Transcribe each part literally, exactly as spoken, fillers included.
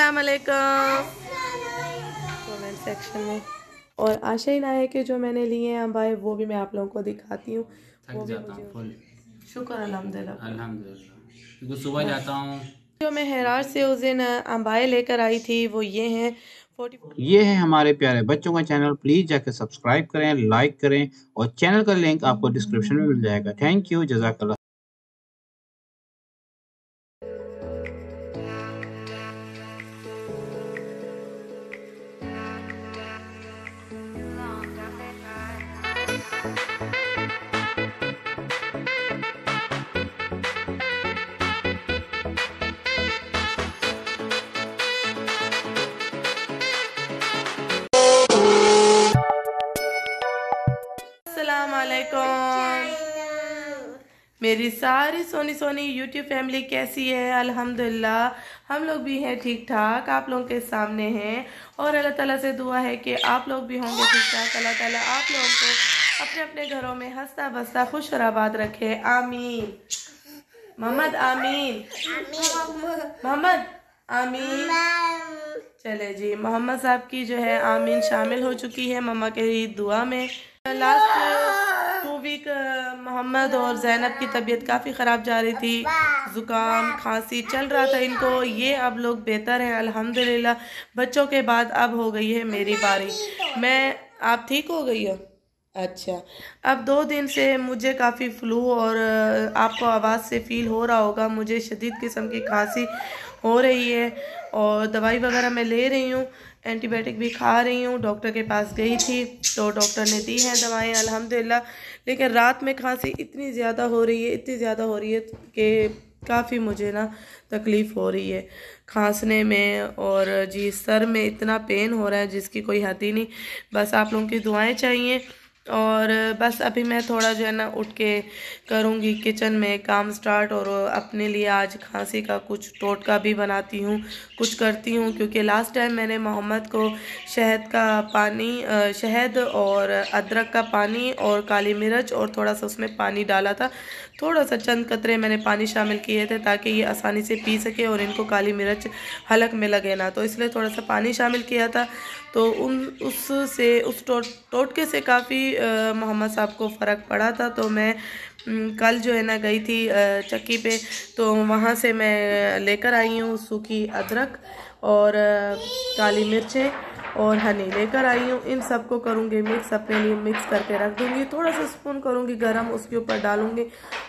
अस्सलाम वालेकुम। Comment section में और आशा ही ना है कि जो मैंने लिए हैं भाई वो भी मैं आप लोगों को दिखाती हूँ। वो भी मुझे शुक्र अल्हम्दुलिल्लाह अल्हम्दुलिल्लाह सुबह जाता हूँ। जो मैं हेरार से उस दिन अम्बाए लेकर आई थी वो ये हैं। ये है हमारे प्यारे बच्चों का चैनल, प्लीज जाकर सब्सक्राइब करें, लाइक करें और चैनल का लिंक आपको डिस्क्रिप्शन में मिल जाएगा। थैंक यू, जज़ाकल्लाह। मेरी सारी सोनी सोनी यूट्यूब फैमिली कैसी है? अल्हम्दुलिल्लाह हम लोग भी हैं ठीक ठाक, आप लोगों के सामने हैं और अल्लाह ताला से दुआ है कि आप लोग भी होंगे ठीक ठाक। अल्लाह ताला आप लोगों को अपने अपने घरों में हंसता बसता खुश और आबाद रखे, आमीन। मोहम्मद आमीन, मोहम्मद आमीन। चले जी, मोहम्मद साहब की जो है आमीन शामिल हो चुकी है मम्मा के दुआ में। लास्ट टू वीक मोहम्मद और ज़ैनब की तबीयत काफ़ी ख़राब जा रही थी, ज़ुकाम खांसी चल रहा था इनको। ये अब लोग बेहतर हैं अल्हम्दुलिल्लाह। बच्चों के बाद अब हो गई है मेरी बारी। मैं आप ठीक हो गई हो? अच्छा। अब दो दिन से मुझे काफ़ी फ्लू और आपको आवाज़ से फ़ील हो रहा होगा, मुझे शदीद किस्म की खांसी हो रही है और दवाई वगैरह मैं ले रही हूँ, एंटीबायोटिक भी खा रही हूँ। डॉक्टर के पास गई थी तो डॉक्टर ने दी हैं दवाएं अल्हम्दुलिल्लाह। लेकिन रात में खांसी इतनी ज़्यादा हो रही है, इतनी ज़्यादा हो रही है कि काफ़ी मुझे ना तकलीफ़ हो रही है खांसने में और जी सर में इतना पेन हो रहा है जिसकी कोई हद ही नहीं। बस आप लोगों की दुआएं चाहिए और बस अभी मैं थोड़ा जो है ना उठ के करूँगी किचन में काम स्टार्ट और अपने लिए आज खांसी का कुछ टोटका भी बनाती हूँ, कुछ करती हूँ। क्योंकि लास्ट टाइम मैंने मोहम्मद को शहद का पानी, शहद और अदरक का पानी और काली मिर्च और थोड़ा सा उसमें पानी डाला था, थोड़ा सा चंद कतरे मैंने पानी शामिल किए थे ताकि ये आसानी से पी सके और इनको काली मिर्च हलक में लगे ना, तो इसलिए थोड़ा सा पानी शामिल किया था। तो उन उससे उस टोटके से काफ़ी मोहम्मद साहब को फ़र्क पड़ा था। तो मैं कल जो है ना गई थी चक्की पे, तो वहाँ से मैं लेकर आई हूँ सूखी अदरक और काली मिर्चें और हनी लेकर आई हूँ। इन सबको करूँगी मिक्स, अपने लिए मिक्स करके रख दूँगी। थोड़ा सा स्पून करूँगी गरम, उसके ऊपर डालूँगी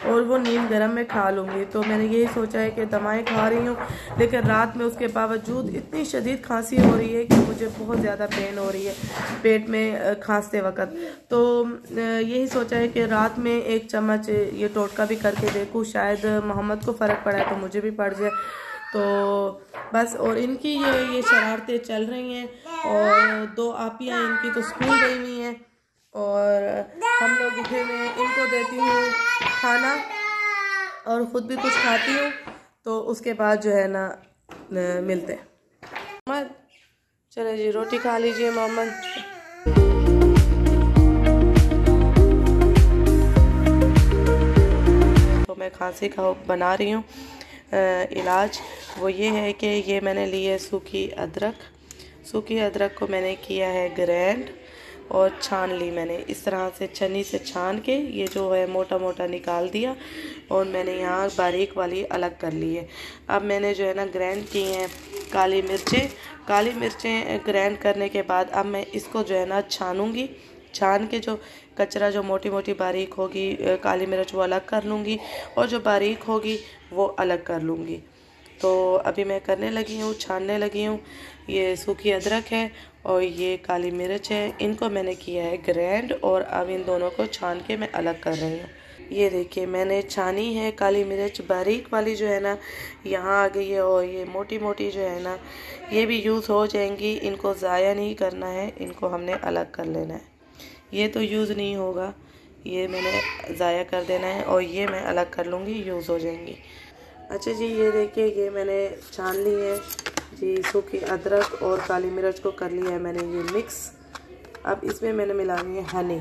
और वो नीम गरम में खा लूँगी। तो मैंने यही सोचा है कि दवाएँ खा रही हूँ, लेकिन रात में उसके बावजूद इतनी शदीद खांसी हो रही है कि मुझे बहुत ज़्यादा पेन हो रही है पेट में खांसते वक्त। तो यही सोचा है कि रात में एक चम्मच ये टोटका भी करके देखूँ, शायद मोहम्मद को फ़र्क पड़ा है तो मुझे भी पड़ जाए। तो बस और इनकी ये ये शरारतें चल रही हैं और दो आपियाँ इनकी तो स्कूल गई हुई हैं और हम लोग उठे में इनको देती हूँ खाना और ख़ुद भी कुछ खाती हूँ। तो उसके बाद जो है ना मिलते हैं। मोहम्मद चलो जी रोटी खा लीजिए मोहम्मद। तो मैं खांसी का बना रही हूँ इलाज, वो ये है कि ये मैंने ली है सूखी अदरक। सूखी अदरक को मैंने किया है ग्रैंड और छान ली मैंने इस तरह से, छन्नी से छान के ये जो है मोटा मोटा निकाल दिया और मैंने यहाँ बारीक वाली अलग कर ली है। अब मैंने जो है ना ग्रैंड की हैं काली मिर्चें। काली मिर्चें ग्रैंड करने के बाद अब मैं इसको जो है ना छानूँगी, छान के जो कचरा जो मोटी मोटी बारीक होगी काली मिर्च वो अलग कर लूँगी और जो बारीक होगी वो अलग कर लूँगी। तो अभी मैं करने लगी हूँ, छानने लगी हूँ। ये सूखी अदरक है और ये काली मिर्च है, इनको मैंने किया है ग्रैंड और अब इन दोनों को छान के मैं अलग कर रही हूँ। ये देखिए मैंने छानी है काली मिर्च बारीक वाली जो है ना यहाँ आ गई है और ये मोटी मोटी जो है ना ये भी यूज़ हो जाएंगी, इनको ज़ाया नहीं करना है, इनको हमने अलग कर लेना है। ये तो यूज़ नहीं होगा, ये मैंने ज़ाया कर देना है और ये मैं अलग कर लूँगी, यूज़ हो जाएंगी। अच्छा जी ये देखिए ये मैंने छान ली है जी सूखी अदरक और काली मिर्च को कर लिया है मैंने ये मिक्स। अब इसमें मैंने मिलानी है हनी।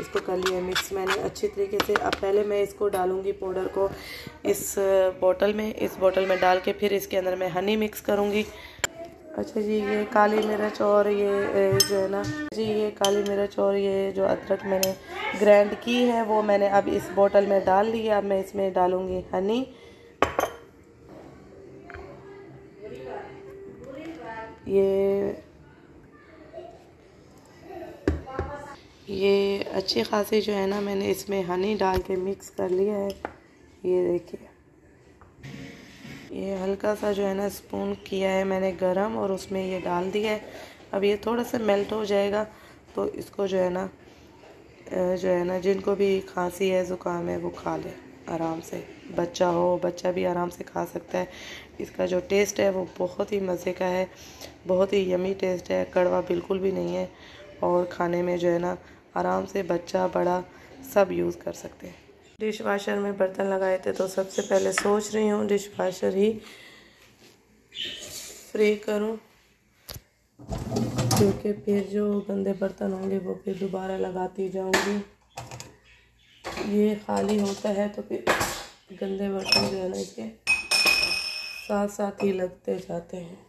इसको कर लिया मिक्स मैंने अच्छी तरीके से। अब पहले मैं इसको डालूँगी पाउडर को इस बोतल में, इस बोतल में डाल के फिर इसके अंदर मैं हनी मिक्स करूँगी। अच्छा जी, ये काली मिर्च और ये जो है ना जी, ये काली मिर्च और ये जो अदरक मैंने ग्राइंड की है वो मैंने अब इस बोतल में डाल ली है। अब मैं इसमें डालूँगी हनी। ये ये अच्छी खासी जो है ना मैंने इसमें हनी डाल के मिक्स कर लिया है। ये देखिए, ये हल्का सा जो है ना स्पून किया है मैंने गरम और उसमें ये डाल दिया है। अब ये थोड़ा सा मेल्ट हो जाएगा तो इसको जो है ना जो है ना जिनको भी खांसी है, ज़ुकाम है, वो खा ले आराम से। बच्चा हो, बच्चा भी आराम से खा सकता है। इसका जो टेस्ट है वो बहुत ही मज़े का है, बहुत ही यमी टेस्ट है, कड़वा बिल्कुल भी नहीं है और खाने में जो है ना आराम से बच्चा बड़ा सब यूज़ कर सकते हैं। डिश वाशर में बर्तन लगाए थे तो सबसे पहले सोच रही हूँ डिश वाशर ही फ्री करूँ, क्योंकि फिर जो गंदे बर्तन होंगे वो फिर दोबारा लगाती जाऊँगी। ये खाली होता है तो फिर गंदे बर्तन जो है ना इसके साथ साथ ही लगते जाते हैं।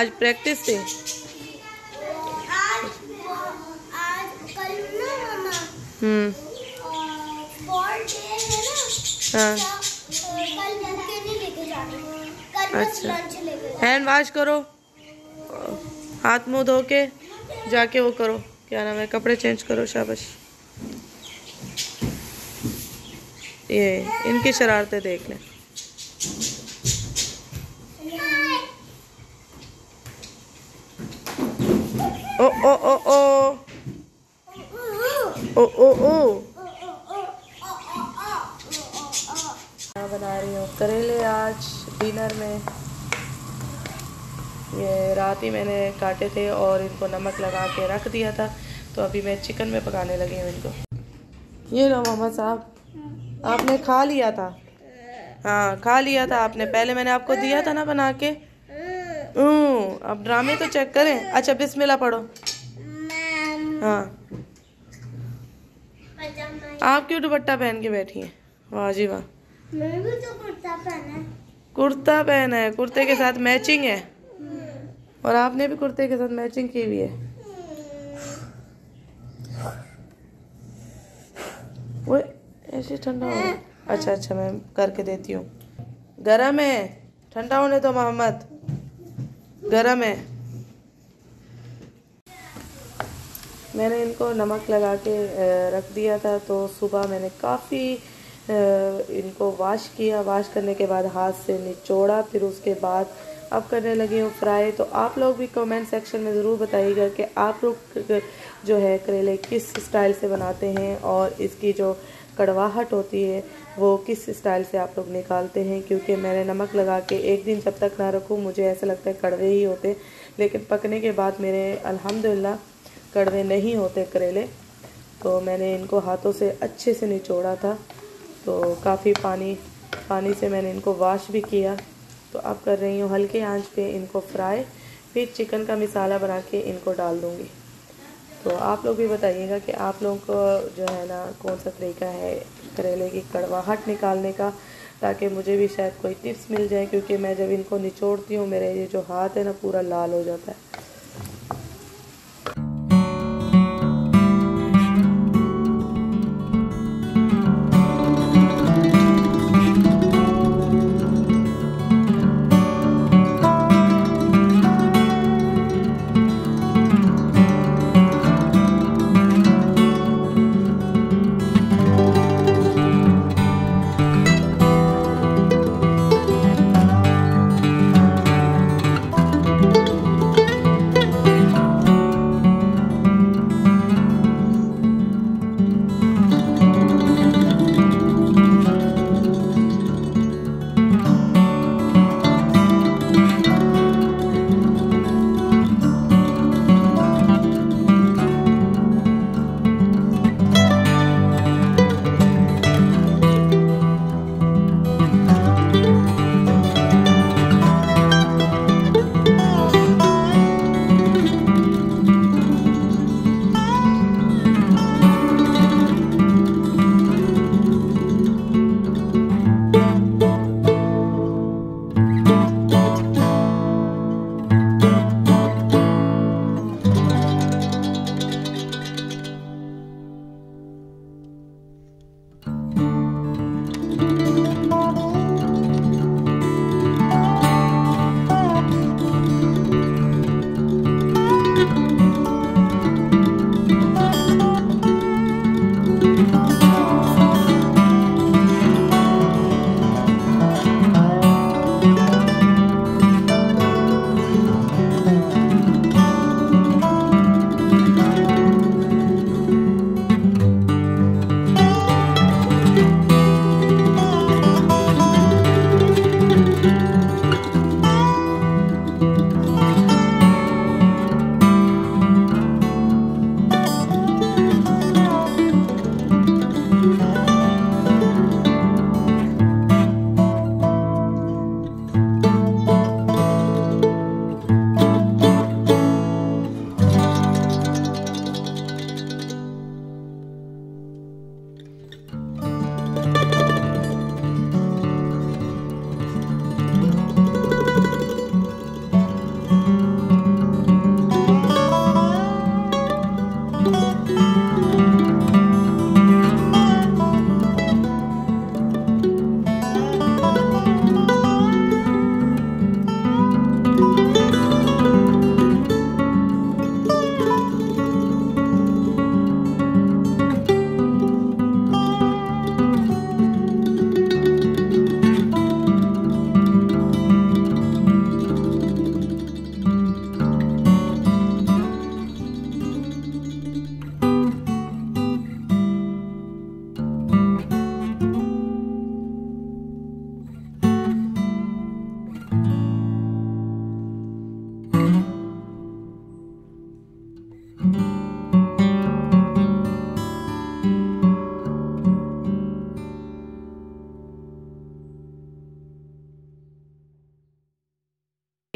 आज प्रैक्टिस थी। आज आज कल ना मामा हम्म स्पोर्ट डे है ना। हाँ, कल बुके नहीं लेके जाने, कल बस लंच लेके जाने। हैंड वॉश करो, हाथ मुंह धो के जाके वो करो, क्या नाम है, कपड़े चेंज करो। शाबाश। ये इनकी शरारतें देख लें। ओ ओ ओ ओ ओ ओ ओ बना रही हूँ करेले आज डिनर में। ये रात ही मैंने काटे थे और इनको नमक लगा के रख दिया था, तो अभी मैं चिकन में पकाने लगी हूँ इनको। ये लो मामा साहब, आपने खा लिया था। हाँ, खा लिया था आपने, पहले मैंने आपको दिया था ना बना के। अब ड्रामे तो चेक करें। अच्छा बिस्मिल्लाह पढ़ो। हाँ, आप क्यों दुपट्टा पहन के बैठी हैं? वाह जी वाह, मैंने भी तो कुर्ता पहना है। कुर्ता पहना है, कुर्ते के साथ मैचिंग है, और आपने भी कुर्ते के साथ मैचिंग की हुई है। वो ऐसे ठंडा हो रहा है। अच्छा अच्छा, मैं करके देती हूँ। गर्म है, ठंडा होने दो मोहम्मद, गरम है। मैंने इनको नमक लगा के रख दिया था, तो सुबह मैंने काफ़ी इनको वाश किया, वाश करने के बाद हाथ से निचोड़ा, फिर उसके बाद अब करने लगी हूँ फ्राई। तो आप लोग भी कमेंट सेक्शन में ज़रूर बताइएगा कि आप लोग जो है करेले किस स्टाइल से बनाते हैं और इसकी जो कड़वाहट होती है वो किस स्टाइल से आप लोग निकालते हैं, क्योंकि मैंने नमक लगा के एक दिन जब तक ना रखूँ मुझे ऐसा लगता है कड़वे ही होते, लेकिन पकने के बाद मेरे अल्हम्दुलिल्लाह कड़वे नहीं होते करेले। तो मैंने इनको हाथों से अच्छे से निचोड़ा था, तो काफ़ी पानी पानी से मैंने इनको वॉश भी किया। तो अब कर रही हूँ हल्के आंच पे इनको फ्राई, फिर चिकन का मसाला बना के इनको डाल दूँगी। तो आप लोग भी बताइएगा कि आप लोगों को जो है ना कौन सा तरीका है करेले की कड़वाहट निकालने का, ताकि मुझे भी शायद कोई टिप्स मिल जाए, क्योंकि मैं जब इनको निचोड़ती हूँ मेरे ये जो हाथ है ना पूरा लाल हो जाता है।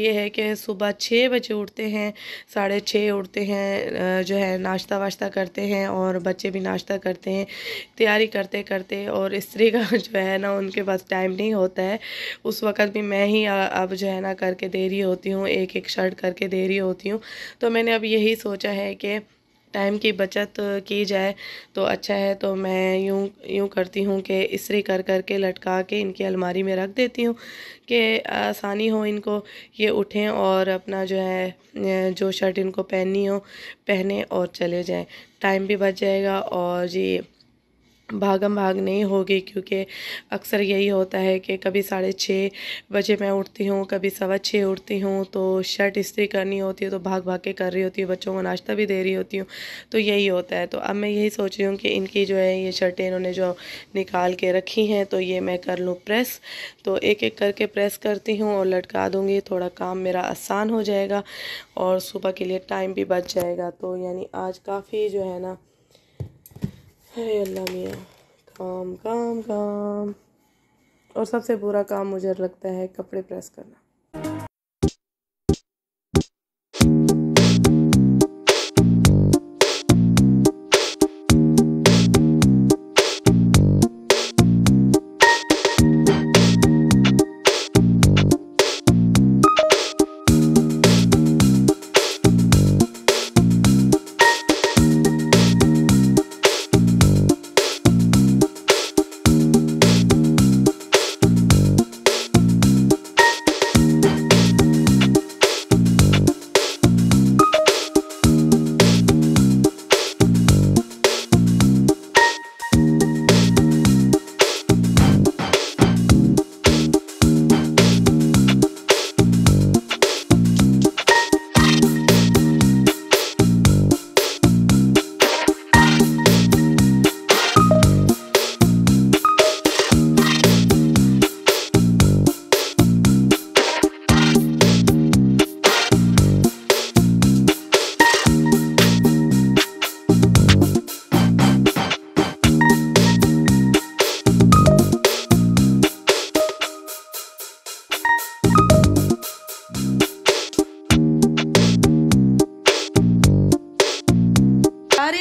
ये है कि सुबह छः बजे उठते हैं, साढ़े छः उठते हैं, जो है नाश्ता वाश्ता करते हैं और बच्चे भी नाश्ता करते हैं। तैयारी करते करते और इस्त्री का जो है ना उनके पास टाइम नहीं होता है, उस वक़्त भी मैं ही अब जो है ना करके दे रही होती हूँ, एक एक शर्ट करके दे रही होती हूँ। तो मैंने अब यही सोचा है कि टाइम की बचत की जाए तो अच्छा है। तो मैं यूँ यूँ करती हूँ कि इस्त्री कर कर के लटका के इनकी अलमारी में रख देती हूँ कि आसानी हो इनको, ये उठें और अपना जो है जो शर्ट इनको पहननी हो पहने और चले जाएं, टाइम भी बच जाएगा और जी भागम भाग नहीं होगी, क्योंकि अक्सर यही होता है कि कभी साढ़े छः बजे मैं उठती हूँ, कभी सवा छः उठती हूँ, तो शर्ट इस्त्री करनी होती है तो भाग भाग के कर रही होती हूँ, बच्चों को नाश्ता भी दे रही होती हूँ, तो यही होता है। तो अब मैं यही सोच रही हूँ कि इनकी जो है ये शर्टें इन्होंने जो निकाल के रखी हैं तो ये मैं कर लूँ प्रेस, तो एक एक करके प्रेस करती हूँ और लटका दूँगी, थोड़ा काम मेरा आसान हो जाएगा और सुबह के लिए टाइम भी बच जाएगा। तो यानी आज काफ़ी जो है ना, हे अल्लाह मियाँ, काम काम काम, और सबसे बुरा काम मुझे लगता है कपड़े प्रेस करना।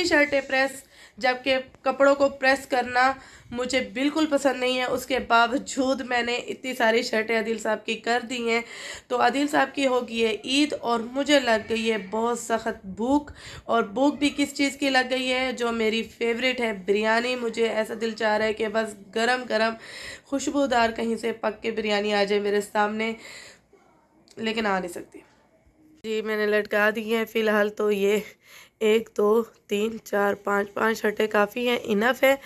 शर्टें प्रेस, जबकि कपड़ों को प्रेस करना मुझे बिल्कुल पसंद नहीं है, उसके बावजूद मैंने इतनी सारी शर्टें आदिल साहब की कर दी हैं। तो आदिल साहब की हो गई है ईद और मुझे लग गई है बहुत सख्त भूख, और भूख भी किस चीज़ की लग गई है, जो मेरी फेवरेट है बिरयानी। मुझे ऐसा दिल चाह रहा है कि बस गरम गरम खुशबूदार कहीं से पक के बिरयानी आ जाए मेरे सामने, लेकिन आ नहीं सकती जी। मैंने लटका दी हैं फ़िलहाल तो ये एक दो तीन चार पाँच पाँच शर्टें काफ़ी हैं, इनफ है,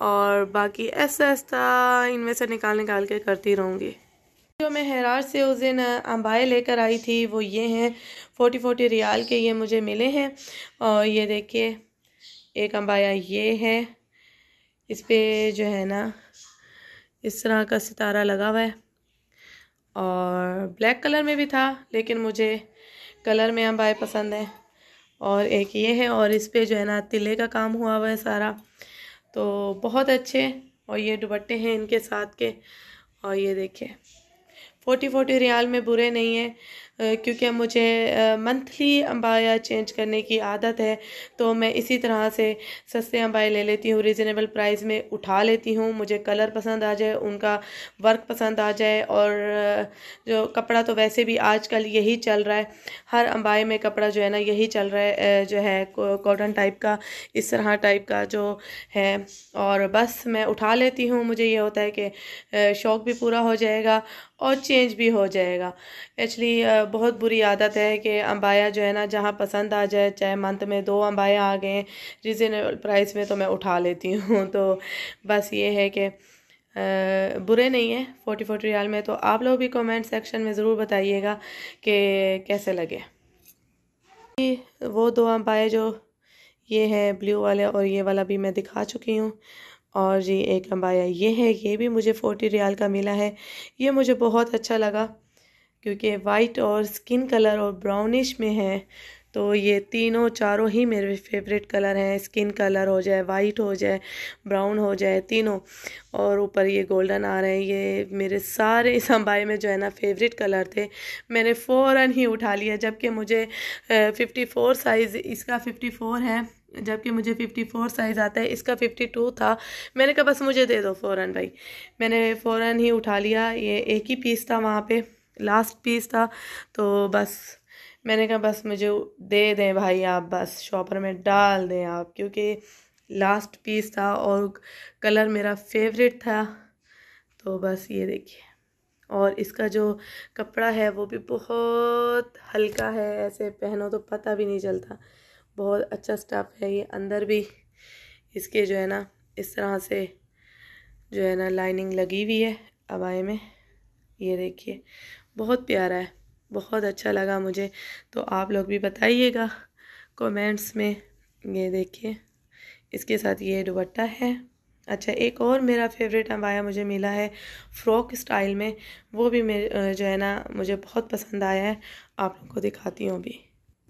और बाकी ऐसा ऐसा इनमें से निकाल निकाल के करती रहूँगी। जो मैं हैराज से उस दिन अंबाए लेकर आई थी वो ये हैं, फोर्टी फोर्टी रियाल के ये मुझे मिले हैं। और ये देखिए एक अंबाया ये है, इस पर जो है ना इस तरह का सितारा लगा हुआ है, और ब्लैक कलर में भी था लेकिन मुझे कलर में अंबाए पसंद है। और एक ये है, और इस पे जो है ना तिले का काम हुआ हुआ है सारा, तो बहुत अच्छे। और ये दुपट्टे हैं इनके साथ के, और ये देखिए फोर्टी फोर्टी रियाल में बुरे नहीं है, क्योंकि मुझे मंथली अंबाया चेंज करने की आदत है, तो मैं इसी तरह से सस्ते अंबाए ले लेती हूँ, रीज़नेबल प्राइस में उठा लेती हूँ। मुझे कलर पसंद आ जाए, उनका वर्क पसंद आ जाए, और जो कपड़ा तो वैसे भी आजकल यही चल रहा है, हर अंबाए में कपड़ा जो है ना यही चल रहा है, जो है कॉटन टाइप का, इस तरह टाइप का जो है, और बस मैं उठा लेती हूँ। मुझे ये होता है कि शौक़ भी पूरा हो जाएगा और चेंज भी हो जाएगा। एक्चुअली बहुत बुरी आदत है कि अंबाया जो है ना जहाँ पसंद आ जाए, चाहे मंथ में दो अंबाया आ गए रीज़नेबल प्राइस में, तो मैं उठा लेती हूँ। तो बस ये है कि बुरे नहीं है फोर्टी फोर्टी रियाल में। तो आप लोग भी कमेंट सेक्शन में ज़रूर बताइएगा कि कैसे लगे वो दो अंबाया, जो ये है ब्लू वाले और ये वाला भी मैं दिखा चुकी हूँ। और जी एक अंबाया ये है, ये भी मुझे फोर्टी रियाल का मिला है, ये मुझे बहुत अच्छा लगा क्योंकि वाइट और स्किन कलर और ब्राउनिश में है, तो ये तीनों चारों ही मेरे फेवरेट कलर हैं। स्किन कलर हो जाए, वाइट हो जाए, ब्राउन हो जाए, तीनों, और ऊपर ये गोल्डन आ रहे हैं। ये मेरे सारे इस अंबाए में जो है ना फेवरेट कलर थे, मैंने फ़ौरन ही उठा लिया। जबकि मुझे फिफ्टी फ़ोर साइज़, इसका फिफ्टी फ़ोर है, जबकि मुझे फिफ्टी फोर साइज़ आता है, इसका फिफ्टी टू था। मैंने कहा बस मुझे दे दो फ़ौरन भाई, मैंने फ़ौरन ही उठा लिया। ये एक ही पीस था वहाँ पे, लास्ट पीस था, तो बस मैंने कहा बस मुझे दे दें भाई आप, बस शॉपर में डाल दें आप, क्योंकि लास्ट पीस था और कलर मेरा फेवरेट था। तो बस ये देखिए, और इसका जो कपड़ा है वो भी बहुत हल्का है, ऐसे पहनो तो पता भी नहीं चलता, बहुत अच्छा स्टफ़ है। ये अंदर भी इसके जो है ना इस तरह से जो है ना लाइनिंग लगी हुई है अबाए में। ये देखिए बहुत प्यारा है, बहुत अच्छा लगा मुझे। तो आप लोग भी बताइएगा कमेंट्स में। ये देखिए इसके साथ ये दुपट्टा है। अच्छा एक और मेरा फेवरेट अबाया मुझे मिला है फ्रॉक स्टाइल में, वो भी मेरे जो है ना मुझे बहुत पसंद आया है, आप लोग को दिखाती हूँ अभी।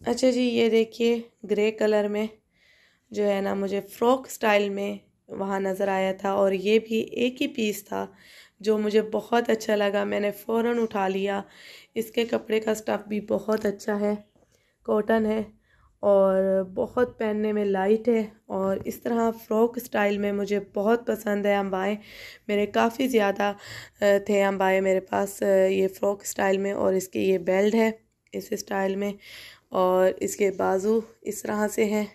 अच्छा जी ये देखिए ग्रे कलर में जो है ना मुझे फ्रॉक स्टाइल में वहाँ नज़र आया था, और ये भी एक ही पीस था जो मुझे बहुत अच्छा लगा, मैंने फ़ौरन उठा लिया। इसके कपड़े का स्टफ़ भी बहुत अच्छा है, कॉटन है और बहुत पहनने में लाइट है, और इस तरह फ़्रॉक स्टाइल में मुझे बहुत पसंद है अम्बाएँ। मेरे काफ़ी ज़्यादा थे अम्बाएँ मेरे पास ये फ़्रॉक स्टाइल में, और इसकी ये बेल्ट है इस स्टाइल में, और इसके बाजू इस तरह से हैं,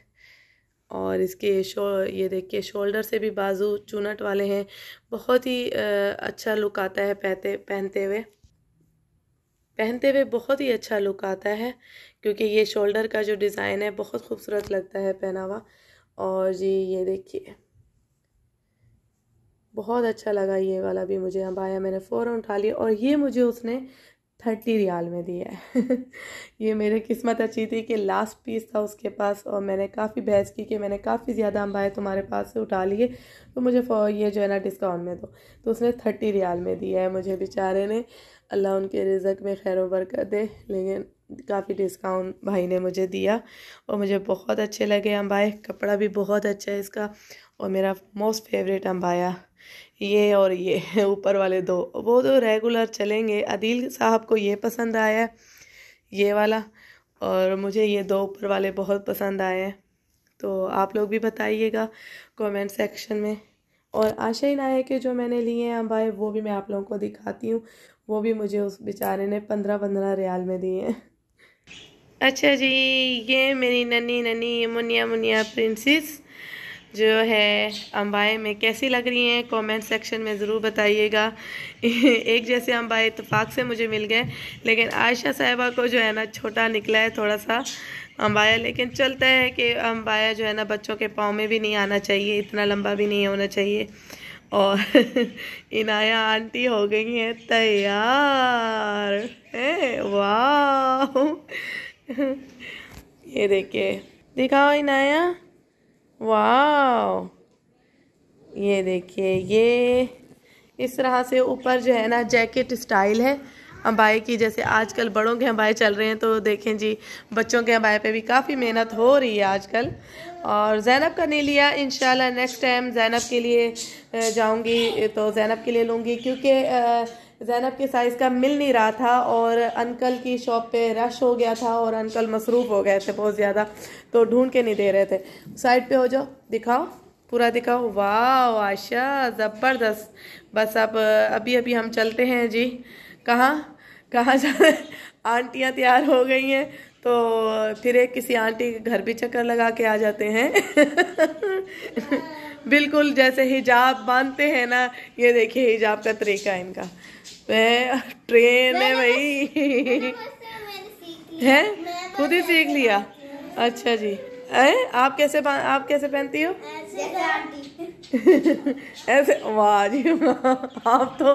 और इसके शो ये देखिए शोल्डर से भी बाजू चुनट वाले हैं। बहुत ही अच्छा लुक आता है पहनते पहनते हुए पहनते हुए बहुत ही अच्छा लुक आता है, क्योंकि ये शोल्डर का जो डिज़ाइन है बहुत खूबसूरत लगता है पहना हुआ। और जी ये देखिए बहुत अच्छा लगा ये वाला भी मुझे अबाया, मैंने फ़ौरन उठा लिया, और ये मुझे उसने थर्टी रियाल में दिया है। ये मेरी किस्मत अच्छी थी कि लास्ट पीस था उसके पास, और मैंने काफ़ी बहस की कि मैंने काफ़ी ज़्यादा अम्बाए तुम्हारे पास से उठा लिए, तो मुझे ये जो है ना डिस्काउंट में दो, तो उसने थर्टी रियाल में दिया है मुझे बेचारे ने। अल्लाह उनके रिज़्क में खैर बरकत दे, लेकिन काफ़ी डिस्काउंट भाई ने मुझे दिया, और मुझे बहुत अच्छे लगे अम्बाए। कपड़ा भी बहुत अच्छा है इसका, और मेरा मोस्ट फेवरेट अम्बाया ये और ये ऊपर वाले दो, वो तो रेगुलर चलेंगे। अदील साहब को ये पसंद आया ये वाला, और मुझे ये दो ऊपर वाले बहुत पसंद आए हैं। तो आप लोग भी बताइएगा कमेंट सेक्शन में, और आशा ही ना है कि जो मैंने लिए हैं अम्बाए वो भी मैं आप लोगों को दिखाती हूँ, वो भी मुझे उस बेचारे ने पंद्रह पंद्रह रियाल में दिए हैं। अच्छा जी ये मेरी नन्ही नन्ही मुनिया मुनिया प्रिंसेस जो है अम्बाए में कैसी लग रही हैं कमेंट सेक्शन में ज़रूर बताइएगा। एक जैसे अम्बाए इत्तेफाक से मुझे मिल गए, लेकिन आयशा साहिबा को जो है ना छोटा निकला है थोड़ा सा अम्बाया, लेकिन चलता है कि अम्बाया जो है ना बच्चों के पाँव में भी नहीं आना चाहिए, इतना लंबा भी नहीं होना चाहिए। और इनाया आंटी हो गई हैं तैयार है, वाह ये देखिए दिखाओ इनाया, वाह ये देखिए। ये इस तरह से ऊपर जो है ना जैकेट स्टाइल है अम्बाए की, जैसे आजकल बड़ों के अम्बाए चल रहे हैं, तो देखें जी बच्चों के अम्बाए पे भी काफ़ी मेहनत हो रही है आजकल। और ज़ैनब का नहीं लिया, इंशाल्लाह नेक्स्ट टाइम ज़ैनब के लिए जाऊंगी तो ज़ैनब के लिए लूँगी, क्योंकि ज़ैनब के साइज़ का मिल नहीं रहा था, और अंकल की शॉप पे रश हो गया था, और अंकल मसरूफ़ हो गए थे बहुत ज़्यादा, तो ढूंढ के नहीं दे रहे थे। साइड पे हो जाओ, दिखाओ पूरा दिखाओ, वाह आशा ज़बरदस्त। बस अब अभी अभी हम चलते हैं जी, कहाँ कहाँ जाना, आंटियाँ तैयार हो गई हैं, तो फिर एक किसी आंटी के घर भी चक्कर लगा के आ जाते हैं। बिल्कुल जैसे हिजाब बांधते हैं ना, ये देखिए हिजाब का तरीका इनका। मैं ट्रेन है भाई है, खुद ही सीख लिया। अच्छा जी हैं, आप कैसे आप कैसे पहनती हो ऐसे, ऐसे वाह जी वाह, आप तो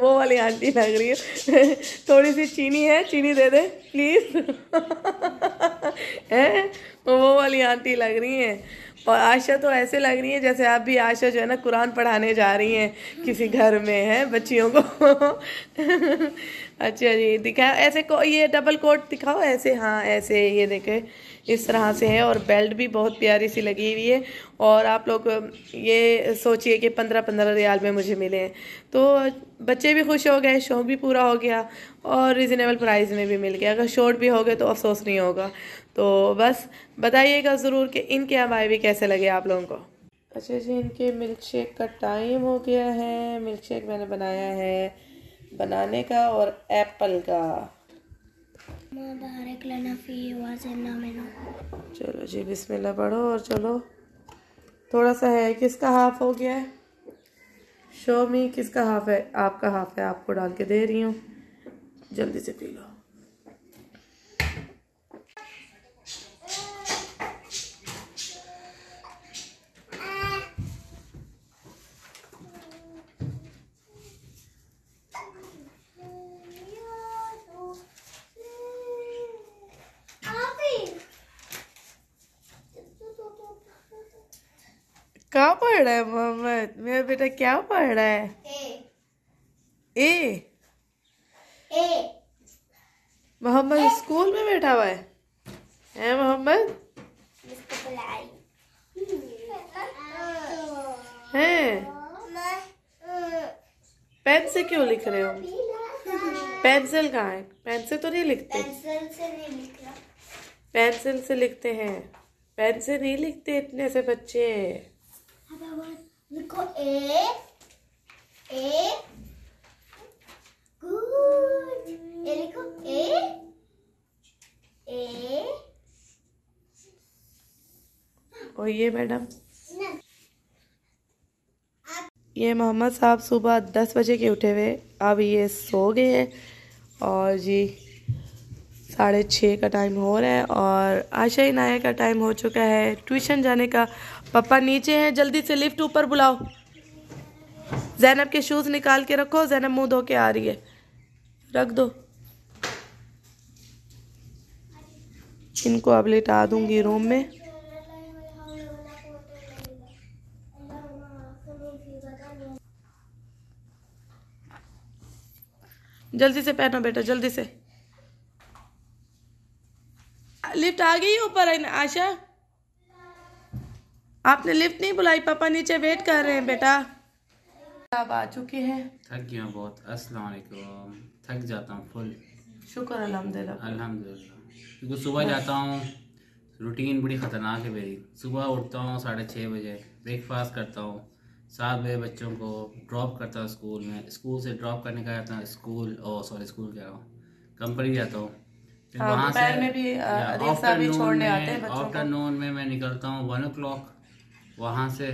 वो वाली आंटी लग रही है। थोड़ी सी चीनी है, चीनी दे दे प्लीज़। हैं वो वाली आंटी लग रही हैं, और आयशा तो ऐसे लग रही है जैसे आप भी आयशा जो है ना कुरान पढ़ाने जा रही हैं किसी घर में हैं बच्चियों को। अच्छा जी दिखाओ ऐसे को, ये डबल कोट दिखाओ ऐसे, हाँ ऐसे ये देखे इस तरह से है, और बेल्ट भी बहुत प्यारी सी लगी हुई है। और आप लोग ये सोचिए कि पंद्रह पंद्रह रियाल में मुझे मिले हैं, तो बच्चे भी खुश हो गए, शौक़ भी पूरा हो गया, और रिजनेबल प्राइस में भी मिल गया। अगर शॉर्ट भी हो गए तो अफसोस नहीं होगा। तो बस बताइएगा ज़रूर कि इनके अबाए भी कैसे लगे आप लोगों को। अच्छा जी इनके मिल्क शेक का टाइम हो गया है, मिल्क शेक मैंने बनाया है बनाने का और एप्पल का। चलो जी बिस्मिल्लाह पढ़ो और चलो। थोड़ा सा है, किसका हाफ हो गया है, शो मी किसका हाफ है, आपका हाफ है, आपको डाल के दे रही हूँ, जल्दी से पी लो। कहाँ पढ़ रहा है मोहम्मद? मेरा बेटा क्या पढ़ रहा है? ए ए मोहम्मद स्कूल में बैठा हुआ है, है मोहम्मद? हैं पेन से क्यों लिख रहे हो? पेंसिल कहाँ है? पेन से तो नहीं लिखते। पेंसिल से नहीं लिख रहा। पेंसिल से लिखते हैं, पेन से नहीं लिखते। इतने से बच्चे लिखो। A A good. ये लिखो ए ए। और ये मैडम, ये मोहम्मद साहब सुबह दस बजे के उठे हुए, अब ये सो गए हैं और जी साढ़े छः का टाइम हो रहा है और आशा इनाया का टाइम हो चुका है ट्यूशन जाने का। पापा नीचे हैं, जल्दी से लिफ्ट ऊपर बुलाओ। जैनब के शूज़ निकाल के रखो, जैनब मुँह धो के आ रही है, रख दो। इनको अब लिटा दूंगी रूम में। जल्दी से पहनो बेटा, जल्दी से। लिफ्ट आ गई ऊपर। आशा, आपने लिफ्ट नहीं बुलाई, पापा नीचे वेट कर रहे हैं। बेटा आप आ चुके हैं। थक गया बहुत। अस्सलाम वालेकुम। थक जाता हूँ फुल। शुक्र अल्हम्दुलिल्लाह। अल्हम्दुलिल्लाह क्योंकि सुबह जाता हूँ, रूटीन बड़ी ख़तरनाक है मेरी। सुबह उठता हूँ साढ़े छः बजे, ब्रेकफास्ट करता हूँ, सात बजे बच्चों को ड्रॉप करता हूँ स्कूल में, स्कूल से ड्रॉप करने का जाता हूँ स्कूल, और सॉरी स्कूल कह रहा हूँ, कंपनी जाता हूँ। फिर वहाँ से आफ्टरनून में आफ्टरनून में मैं निकलता हूँ वन ओ क्लॉक। वहाँ से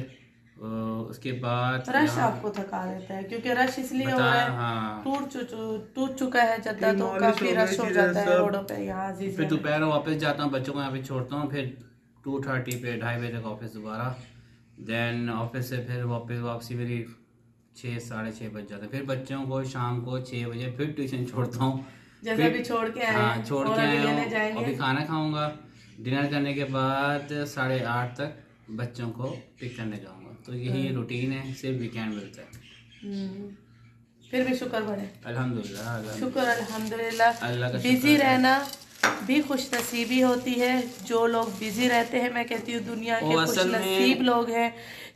उसके बाद रश आपको थका देता है क्योंकि रश इसलिए हो रहा है, टूट टूट चुका है जद्दा, तो काफ़ी रश हो जाता है रोडों पर। यहाँ फिर दोपहर वापस जाता हूँ, बच्चों को यहाँ पे छोड़ता हूँ, फिर टू थर्टी पे ढाई बजे तक ऑफिस दोबारा। देन ऑफिस से फिर वापस वापसी मेरी छः साढ़े छः बज जाते हैं। फिर बच्चों को शाम को छः बजे फिर ट्यूशन छोड़ता हूँ, जैसे अभी छोड़ के आए। हाँ, छोड़ के आए हूँ। अभी खाना खाऊंगा, डिनर करने के बाद साढ़े आठ तक बच्चों को पिक करने जाऊंगा। तो यही रूटीन है, सिर्फ वीकेंड मिलता है। फिर भी शुक्र बड़े अल्हम्दुलिल्लाह, शुक्र अल्हम्दुलिल्लाह। अल्लाह का बिजी रहना भी खुशनसीबी होती है। जो लोग बिजी रहते हैं, मैं कहती हूँ दुनिया के खुशनसीब लोग हैं,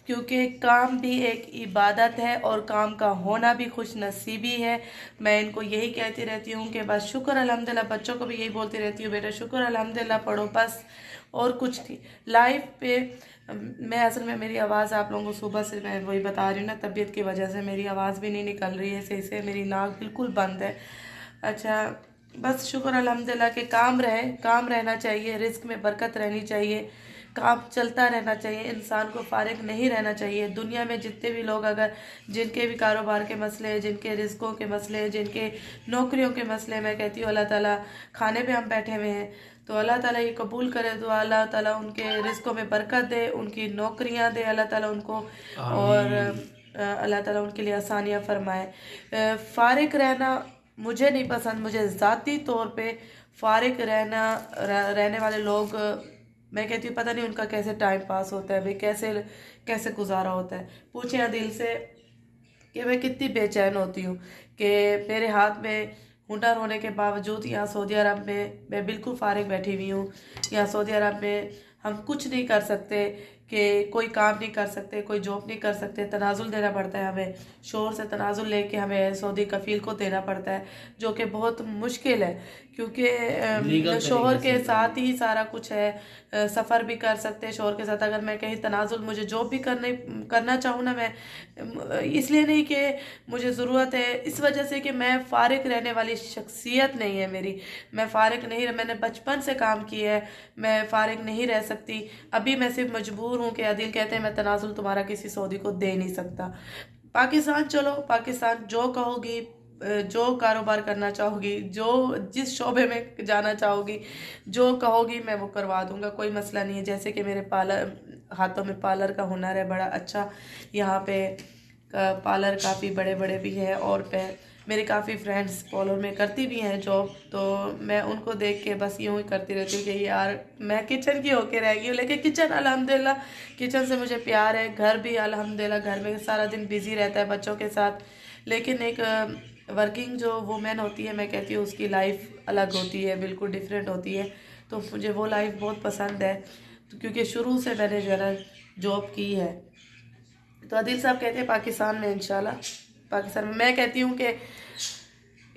क्योंकि काम भी एक इबादत है और काम का होना भी खुशनसीबी है। मैं इनको यही कहती रहती हूँ कि बस शुक्र अल्हम्दुलिल्लाह। बच्चों को भी यही बोलती रहती हूँ, बेटा शुक्र अल्हम्दुलिल्लाह पढ़ो, बस और कुछ नहीं। लाइफ पे मैं असल में, मेरी आवाज़ आप लोगों को सुबह से मैं वही बता रही हूँ ना, तबीयत की वजह से मेरी आवाज़ भी नहीं निकल रही है सही से, मेरी नाक बिल्कुल बंद है। अच्छा, बस शुक्र अल्हम्दुलिल्लाह के काम रहे, काम रहना चाहिए, रिस्क में बरकत रहनी चाहिए, काम चलता रहना चाहिए, इंसान को फारिग नहीं रहना चाहिए। दुनिया में जितने भी लोग, अगर जिनके भी कारोबार के मसले हैं, जिनके रिस्कों के मसले हैं, जिनके नौकरियों के मसले, मैं कहती हूँ अल्लाह ताला, खाने पे हम बैठे हुए हैं तो अल्लाह ताला ये कबूल करे, तो अल्लाह ताला उनके रिस्कों में बरकत दे, उनकी नौकरियाँ दे अल्लाह ताला उनको, और अल्लाह ताला उनके लिए आसानियाँ फरमाए। फारिग रहना मुझे नहीं पसंद, मुझे ज़ाती तौर पे फारिग रहना रह, रहने वाले लोग, मैं कहती हूँ पता नहीं उनका कैसे टाइम पास होता है, भाई कैसे कैसे गुजारा होता है। पूछें दिल से कि मैं कितनी बेचैन होती हूँ कि मेरे हाथ में हुनर होने के बावजूद यहाँ सऊदी अरब में मैं बिल्कुल फारिग बैठी हुई हूँ। यहाँ सऊदी अरब में हम कुछ नहीं कर सकते, कि कोई काम नहीं कर सकते, कोई जॉब नहीं कर सकते, तनाजुल देना पड़ता है हमें, शोर से तनाजुल लेके हमें सऊदी कफ़ील को देना पड़ता है, जो कि बहुत मुश्किल है क्योंकि शोहर के साथ ही सारा कुछ है। सफ़र भी कर सकते हैं शोहर के साथ। अगर मैं कहीं तनाजुल, मुझे जॉब भी करने करना चाहूँ ना, मैं इसलिए नहीं कि मुझे ज़रूरत है, इस वजह से कि मैं फारिग रहने वाली शख्सियत नहीं है मेरी, मैं फारिग नहीं, मैंने बचपन से काम किया है, मैं फारिग नहीं रह सकती। अभी मैं सिर्फ मजबूर हूँ कि आदिल कहते हैं मैं तनाजुल तुम्हारा किसी सऊदी को दे नहीं सकता। पाकिस्तान चलो, पाकिस्तान जो कहोगी, जो कारोबार करना चाहोगी, जो जिस शोबे में जाना चाहोगी, जो कहोगी मैं वो करवा दूंगा, कोई मसला नहीं है। जैसे कि मेरे पार्लर, हाथों में पार्लर का हुनर है बड़ा अच्छा, यहाँ पे पार्लर काफ़ी बड़े बड़े भी हैं और पे मेरे काफ़ी फ्रेंड्स फॉलोअर में करती भी हैं जॉब, तो मैं उनको देख के बस यूँ ही करती रहती हूँ कि यार मैं किचन की होके रह गई हूँ। लेकिन किचन अल्हम्दुलिल्लाह, किचन से मुझे प्यार है। घर भी अल्हम्दुलिल्लाह, घर में सारा दिन बिज़ी रहता है बच्चों के साथ, लेकिन एक वर्किंग जो वुमेन होती है, मैं कहती हूँ उसकी लाइफ अलग होती है, बिल्कुल डिफरेंट होती है। तो मुझे वो लाइफ बहुत पसंद है, तो क्योंकि शुरू से मैंने जो है ना जॉब की है। तो आदिल साहब कहते हैं पाकिस्तान में इंशाल्लाह, पाकिस्तान में मैं कहती हूँ कि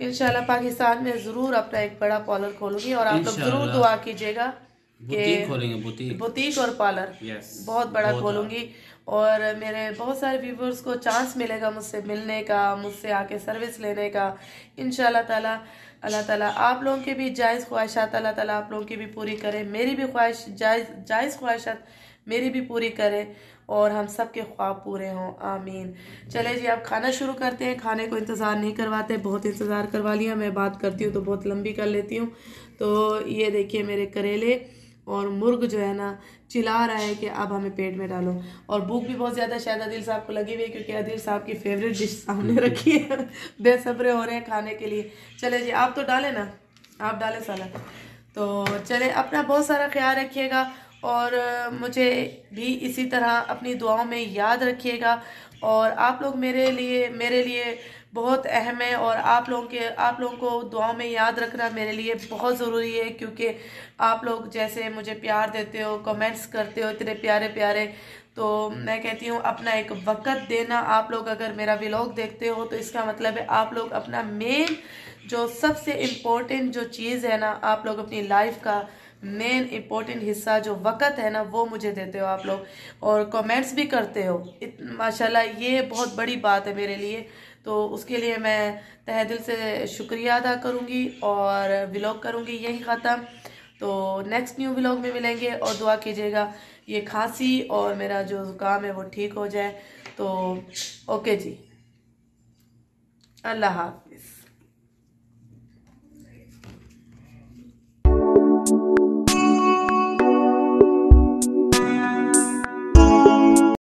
इंशाल्लाह पाकिस्तान में ज़रूर अपना एक बड़ा पार्लर खोलूँगी। और आप लोग ज़रूर दुआ कीजिएगा कि बुटीक बुटीक और पार्लर बहुत बड़ा खोलूँगी, और मेरे बहुत सारे व्यूवर्स को चांस मिलेगा मुझसे मिलने का, मुझसे आके सर्विस लेने का। इंशाल्लाह ताला अल्लाह ताला आप लोगों की भी जायज़ ख्वाहिशात अल्लाह ताला आप लोगों की भी पूरी करे, मेरी भी ख्वाहिश जायज़ जायज़ ख्वाहिशात मेरी भी पूरी करे, और हम सब के ख्वाब पूरे हों, आमीन। चले जी, आप खाना शुरू करते हैं। खाने को इंतज़ार नहीं करवाते, बहुत इंतज़ार करवा लिया। मैं बात करती हूँ तो बहुत लंबी कर लेती हूँ। तो ये देखिए मेरे करेले और मुर्ग जो है ना चिल्ला रहा है कि अब हमें पेट में डालो, और भूख भी बहुत ज़्यादा शायद आदिल साहब को लगी हुई है, क्योंकि आदिल साहब की फेवरेट डिश सामने रखी है। बेसब्रे हो रहे हैं खाने के लिए। चले जी, आप तो डालें ना, आप डालें सलाद। तो चले, अपना बहुत सारा ख्याल रखिएगा, और मुझे भी इसी तरह अपनी दुआओं में याद रखिएगा। और आप लोग मेरे लिए मेरे लिए बहुत अहम है, और आप लोगों के आप लोगों को दुआओं में याद रखना मेरे लिए बहुत ज़रूरी है, क्योंकि आप लोग जैसे मुझे प्यार देते हो, कमेंट्स करते हो इतने प्यारे प्यारे। तो मैं कहती हूँ अपना एक वक़्त देना। आप लोग अगर मेरा व्लॉग देखते हो तो इसका मतलब है आप लोग अपना मेन जो सबसे इम्पोर्टेंट जो चीज़ है ना, आप लोग अपनी लाइफ का मेन इम्पोर्टेंट हिस्सा जो वक़्त है ना, वो मुझे देते हो आप लोग, और कमेंट्स भी करते हो। माशाल्लाह, ये बहुत बड़ी बात है मेरे लिए, तो उसके लिए मैं तहे दिल से शुक्रिया अदा करूँगी और व्लॉग करूँगी यही ख़त्म। तो नेक्स्ट न्यू व्लॉग में मिलेंगे, और दुआ कीजिएगा ये खांसी और मेरा जो जुकाम है वो ठीक हो जाए। तो ओके जी, अल्लाह हाफिज़।